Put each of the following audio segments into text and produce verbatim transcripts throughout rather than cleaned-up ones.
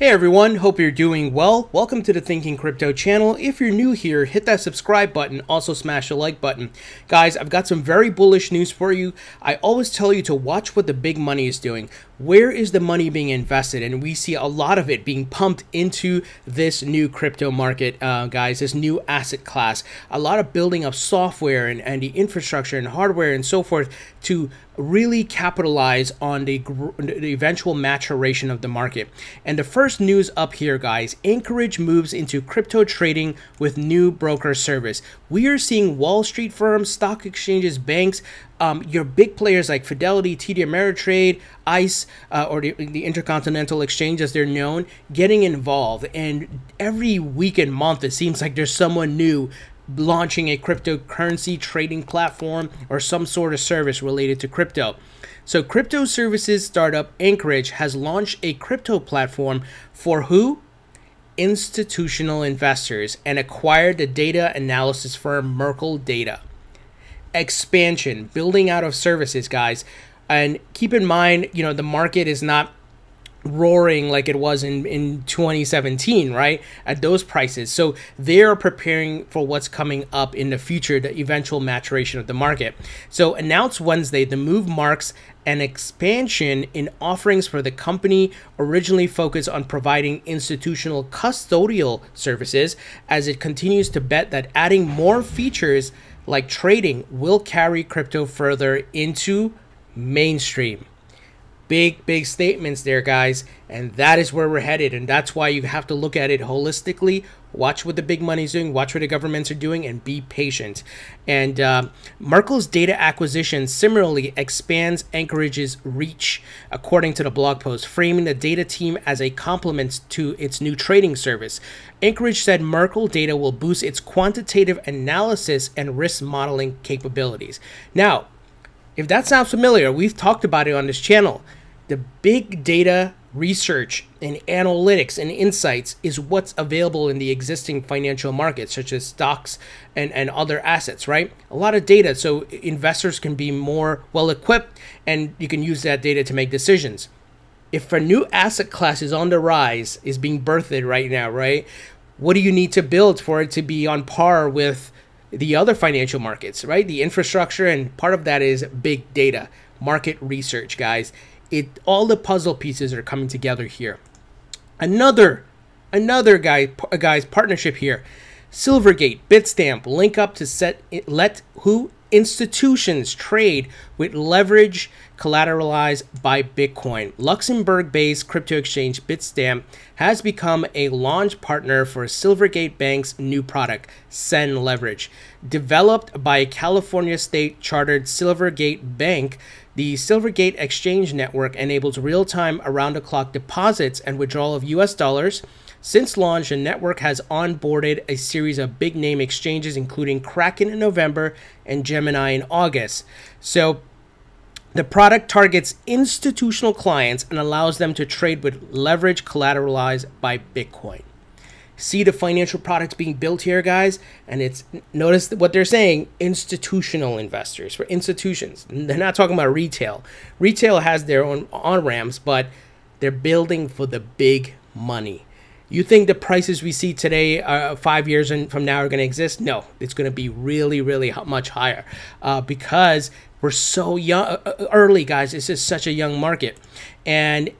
Hey everyone, hope you're doing well. Welcome to the Thinking Crypto channel. If you're new here, hit that subscribe button, also smash the like button. Guys, I've got some very bullish news for you. I always tell you to watch what the big money is doing. Where is the money being invested? And we see a lot of it being pumped into this new crypto market, uh, guys, this new asset class. A lot of building of software and, and the infrastructure and hardware and so forth to really capitalize on the, the eventual maturation of the market. And the first news up here, guys, Anchorage moves into crypto trading with new broker service. We are seeing Wall Street firms, stock exchanges, banks, um, your big players like Fidelity, T D Ameritrade, ICE, uh, or the, the Intercontinental Exchange as they're known, getting involved. And every week and month, it seems like there's someone new launching a cryptocurrency trading platform or some sort of service related to crypto. So crypto services startup Anchorage has launched a crypto platform for who? Institutional investors, and acquired the data analysis firm Merkle Data. Expansion, building out of services, guys. And keep in mind, you know, the market is not roaring like it was in in twenty seventeen, right, at those prices. So they're preparing for what's coming up in the future, the eventual maturation of the market. So announced Wednesday, the move marks an expansion in offerings for the company, originally focused on providing institutional custodial services, as it continues to bet that adding more features like trading will carry crypto further into mainstream. Big, big statements there, guys. And that is where we're headed. And that's why you have to look at it holistically. Watch what the big money's doing. Watch what the governments are doing and be patient. And uh, Merkle's data acquisition similarly expands Anchorage's reach, according to the blog post, framing the data team as a complement to its new trading service. Anchorage said Merkle Data will boost its quantitative analysis and risk modeling capabilities. Now, if that sounds familiar, we've talked about it on this channel. The big data research and analytics and insights is what's available in the existing financial markets, such as stocks and, and other assets, right? A lot of data, so investors can be more well-equipped and you can use that data to make decisions. If a new asset class is on the rise, is being birthed right now, right? What do you need to build for it to be on par with the other financial markets, right? The infrastructure, and part of that is big data, market research, guys. It, all the puzzle pieces are coming together here. Another, another guy, guys, partnership here. Silvergate, Bitstamp link up to set let who institutions trade with leverage collateralized by Bitcoin. Luxembourg-based crypto exchange Bitstamp has become a launch partner for Silvergate Bank's new product, Send Leverage. Developed by California state-chartered Silvergate Bank, the Silvergate Exchange Network enables real-time, around-the-clock deposits and withdrawal of U S dollars. Since launch, the network has onboarded a series of big-name exchanges, including Kraken in November and Gemini in August. So the product targets institutional clients and allows them to trade with leverage collateralized by Bitcoin. See the financial products being built here, guys, and it's, notice what they're saying, institutional investors, for institutions. They're not talking about retail. Retail has their own on-ramps, but they're building for the big money. You think the prices we see today, uh, five years in, from now, are going to exist? No, it's going to be really, really much higher uh, because we're so young, uh, early, guys. This is such a young market. And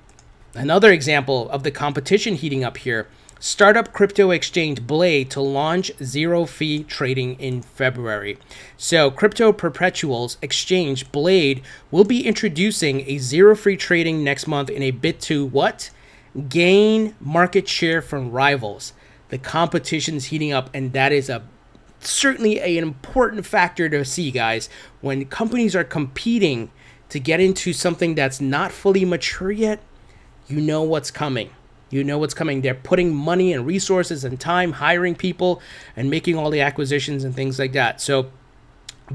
another example of the competition heating up here, startup crypto exchange Blade to launch zero-fee trading in February. So crypto perpetuals exchange Blade will be introducing a zero-fee trading next month in a bid to what? Gain market share from rivals. The competition's heating up, and that is a certainly a, an important factor to see, guys. When companies are competing to get into something that's not fully mature yet, you know what's coming. You know what's coming. They're putting money and resources and time, hiring people and making all the acquisitions and things like that. So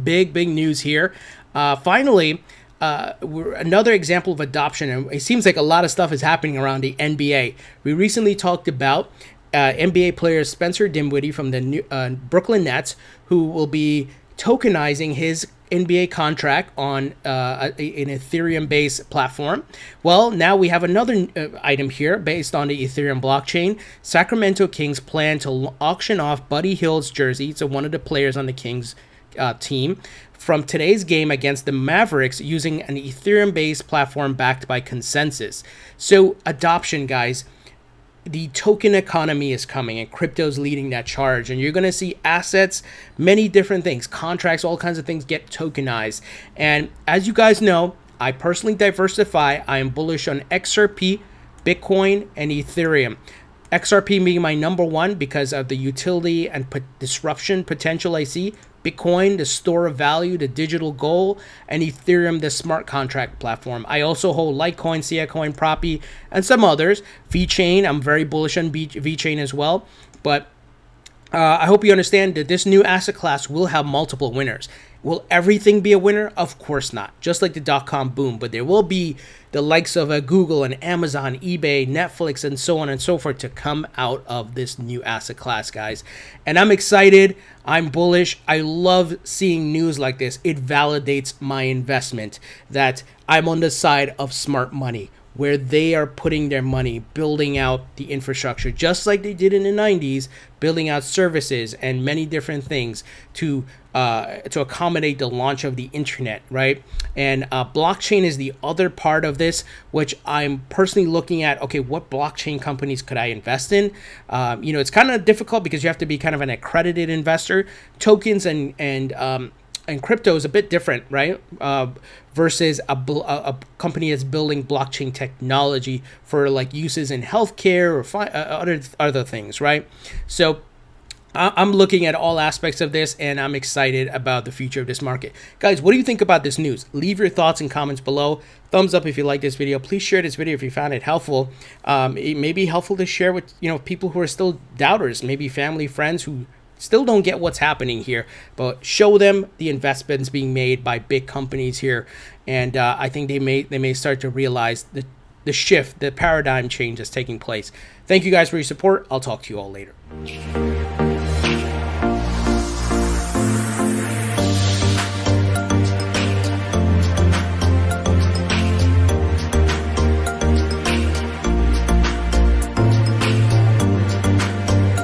big, big news here. Uh, finally, Uh, we're, another example of adoption, and it seems like a lot of stuff is happening around the N B A. We recently talked about uh, N B A player Spencer Dinwiddie from the new, uh, Brooklyn Nets, who will be tokenizing his N B A contract on uh, an Ethereum-based platform. Well, now we have another uh, item here based on the Ethereum blockchain. Sacramento Kings plan to auction off Buddy Hield's jersey, so one of the players on the Kings uh, team, from today's game against the Mavericks using an Ethereum-based platform backed by ConsenSys. So adoption, guys. The token economy is coming and crypto's leading that charge, and you're going to see assets, many different things, contracts, all kinds of things get tokenized. And as you guys know, I personally diversify. I am bullish on X R P, Bitcoin, and Ethereum. X R P being my number one because of the utility and disruption potential I see. Bitcoin, the store of value, the digital gold, and Ethereum, the smart contract platform. I also hold Litecoin, Siacoin, Propy, and some others. VeChain, I'm very bullish on VeChain as well. But uh, I hope you understand that this new asset class will have multiple winners. Will everything be a winner? Of course not. Just like the dot-com boom. But there will be the likes of uh, Google and Amazon, eBay, Netflix, and so on and so forth to come out of this new asset class, guys. And I'm excited. I'm bullish. I love seeing news like this. It validates my investment that I'm on the side of smart money, where they are putting their money, building out the infrastructure, just like they did in the nineties, building out services and many different things to uh, to accommodate the launch of the internet, right? And uh, blockchain is the other part of this, which I'm personally looking at. Okay, what blockchain companies could I invest in? Um, you know, it's kind of difficult because you have to be kind of an accredited investor. Tokens and and um, and crypto is a bit different, right? Uh, versus a, a, a company that's building blockchain technology for like uses in healthcare or fi other other things, right? So I'm looking at all aspects of this, and I'm excited about the future of this market. Guys, what do you think about this news? Leave your thoughts and comments below. Thumbs up if you like this video. Please share this video if you found it helpful. Um, it may be helpful to share with, you know, people who are still doubters, maybe family, friends who still don't get what's happening here, but show them the investments being made by big companies here. And uh, I think they may they may start to realize the, the shift, the paradigm change that's taking place. Thank you guys for your support. I'll talk to you all later.